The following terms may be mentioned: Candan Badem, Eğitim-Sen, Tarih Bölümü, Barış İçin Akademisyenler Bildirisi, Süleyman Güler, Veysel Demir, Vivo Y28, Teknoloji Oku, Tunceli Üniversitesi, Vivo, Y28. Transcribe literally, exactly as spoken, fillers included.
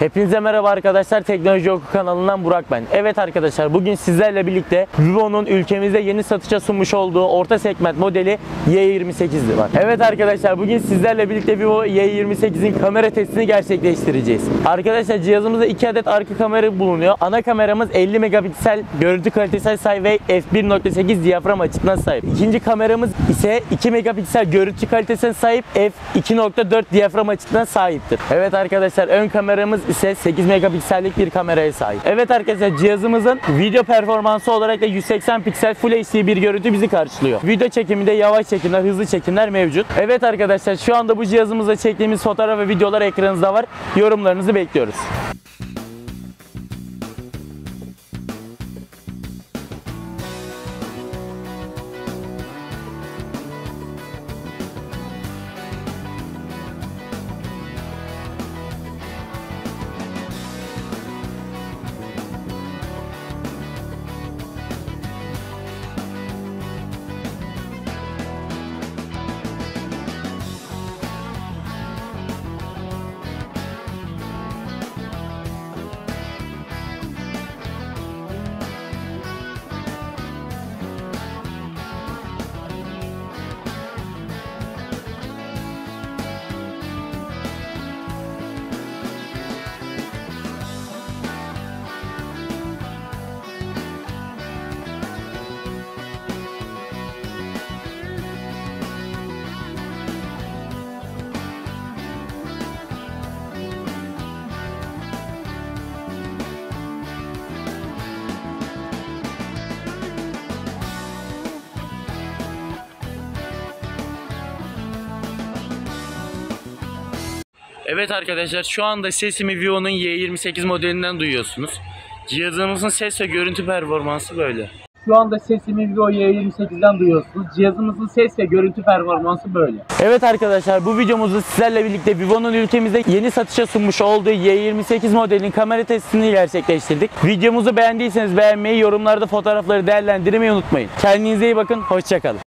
Hepinize merhaba arkadaşlar, Teknoloji Oku kanalından Burak ben. Evet arkadaşlar, bugün sizlerle birlikte Vivo'nun ülkemizde yeni satışa sunmuş olduğu orta segment modeli Y yirmi sekiz'di var. Evet arkadaşlar, bugün sizlerle birlikte Vivo Y yirmi sekiz'in kamera testini gerçekleştireceğiz. Arkadaşlar, cihazımızda iki adet arka kamera bulunuyor. Ana kameramız elli megapiksel görüntü kalitesine sahip ve f bir nokta sekiz diyafram açısına sahip. İkinci kameramız ise iki megapiksel görüntü kalitesine sahip f iki nokta dört diyafram açısına sahiptir. Evet arkadaşlar, ön kameramız ise sekiz megapiksellik bir kameraya sahip. Evet arkadaşlar, cihazımızın video performansı olarak da yüz seksen piksel Full H D bir görüntü bizi karşılıyor. Video çekiminde yavaş çekimler, hızlı çekimler mevcut. Evet arkadaşlar, şu anda bu cihazımızla çektiğimiz fotoğraf ve videolar ekranınızda var. Yorumlarınızı bekliyoruz. Evet arkadaşlar, şu anda sesimi Vivo'nun Y yirmi sekiz modelinden duyuyorsunuz. Cihazımızın ses ve görüntü performansı böyle. Şu anda sesimi Vivo Y yirmi sekiz'den duyuyorsunuz. Cihazımızın ses ve görüntü performansı böyle. Evet arkadaşlar, bu videomuzda sizlerle birlikte Vivo'nun ülkemizde yeni satışa sunmuş olduğu Y yirmi sekiz modelinin kamera testini gerçekleştirdik. Videomuzu beğendiyseniz beğenmeyi, yorumlarda fotoğrafları değerlendirmeyi unutmayın. Kendinize iyi bakın, hoşça kalın.